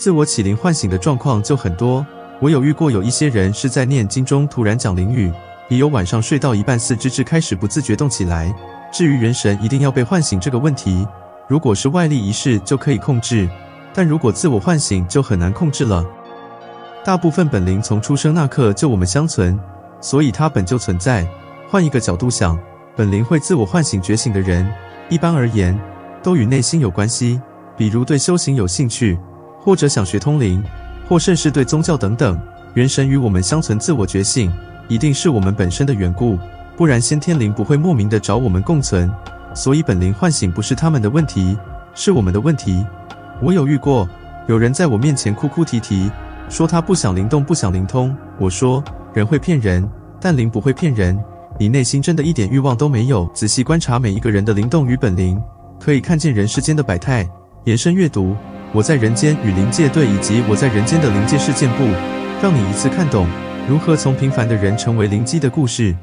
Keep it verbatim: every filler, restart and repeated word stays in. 自我启灵唤醒的状况就很多。我有遇过有一些人是在念经中突然讲灵语，也有晚上睡到一半四肢至开始不自觉动起来。至于元神一定要被唤醒这个问题，如果是外力仪式就可以控制，但如果自我唤醒就很难控制了。大部分本灵从出生那刻就我们相存，所以它本就存在。换一个角度想，本灵会自我唤醒觉醒的人，一般而言都与内心有关系，比如对修行有兴趣，或者想学通灵，或甚是对宗教等等。元神与我们相存，自我觉醒一定是我们本身的缘故，不然先天灵不会莫名的找我们共存。所以本灵唤醒不是他们的问题，是我们的问题。我有遇过有人在我面前哭哭啼啼，说他不想灵动，不想灵通。我说人会骗人，但灵不会骗人，你内心真的一点欲望都没有。仔细观察每一个人的灵动与本灵，可以看见人世间的百态。延伸阅读我在人间与灵界对，以及我在人间的灵界事件簿，让你一次看懂如何从平凡的人成为灵机的故事。